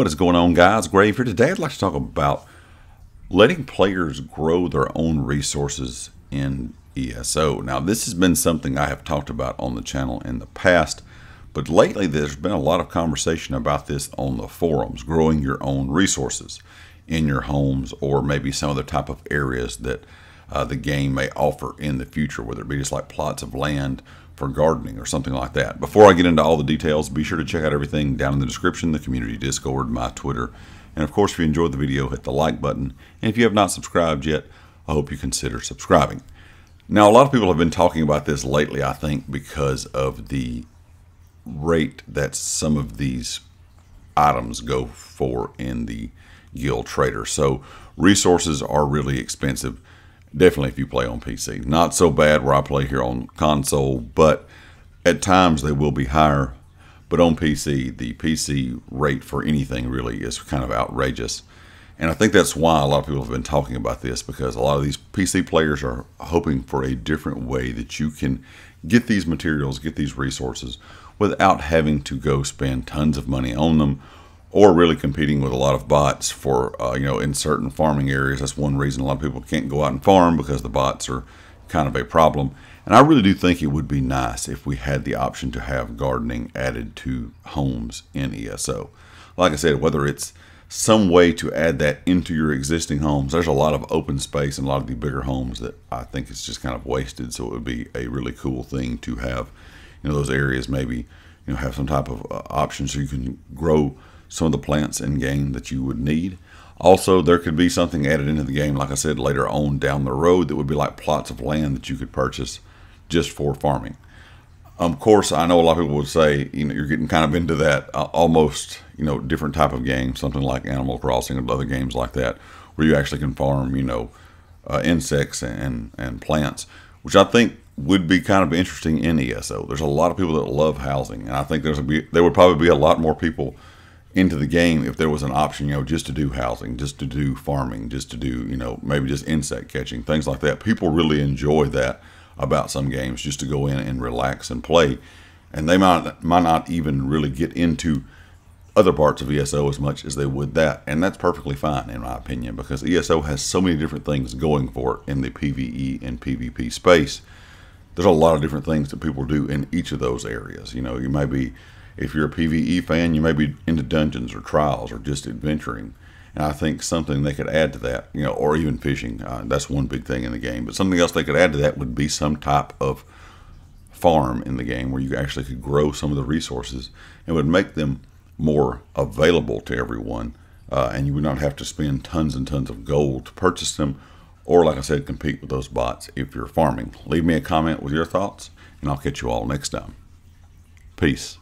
What is going on, guys? Grave here. Today I'd like to talk about letting players grow their own resources in ESO. Now, this has been something I have talked about on the channel in the past, but lately there's been a lot of conversation about this on the forums, growing your own resources in your homes or maybe some other type of areas that the game may offer in the future, whether it be just like plots of land for gardening or something like that. Before I get into all the details, be sure to check out everything down in the description, the community Discord, my Twitter, and of course, if you enjoyed the video, hit the like button. And if you have not subscribed yet, I hope you consider subscribing. Now, a lot of people have been talking about this lately, I think, because of the rate that some of these items go for in the Guild Trader. So resources are really expensive. Definitely if you play on PC. Not so bad where I play here on console, but at times they will be higher. But on PC, the PC rate for anything really is kind of outrageous. And I think that's why a lot of people have been talking about this, because a lot of these PC players are hoping for a different way that you can get these materials, get these resources without having to go spend tons of money on them or really competing with a lot of bots for, in certain farming areas. That's one reason a lot of people can't go out and farm, because the bots are kind of a problem. And I really do think it would be nice if we had the option to have gardening added to homes in ESO. Like I said, whether it's some way to add that into your existing homes, there's a lot of open space in a lot of the bigger homes that I think is just kind of wasted. So it would be a really cool thing to have, those areas maybe, have some type of option so you can grow some of the plants in game that you would need. Also, there could be something added into the game, like I said, later on down the road that would be like plots of land that you could purchase just for farming. Of course, I know a lot of people would say, you're getting kind of into that almost, different type of game, something like Animal Crossing and other games like that, where you actually can farm, insects and plants, which I think would be kind of interesting in ESO. There's a lot of people that love housing, and I think there would probably be a lot more people into the game if there was an option, just to do housing, just to do farming, just to do, maybe just insect catching, things like that. People really enjoy that about some games, just to go in and relax and play. And they might not even really get into other parts of ESO as much as they would that. And that's perfectly fine in my opinion, because ESO has so many different things going for it in the PvE and PvP space. There's a lot of different things that people do in each of those areas. You may be, if you're a PvE fan, you may be into dungeons or trials or just adventuring. And I think something they could add to that, or even fishing, that's one big thing in the game. But something else they could add to that would be some type of farm in the game where you actually could grow some of the resources and would make them more available to everyone. And you would not have to spend tons and tons of gold to purchase them, or like I said, compete with those bots if you're farming. Leave me a comment with your thoughts, and I'll catch you all next time. Peace.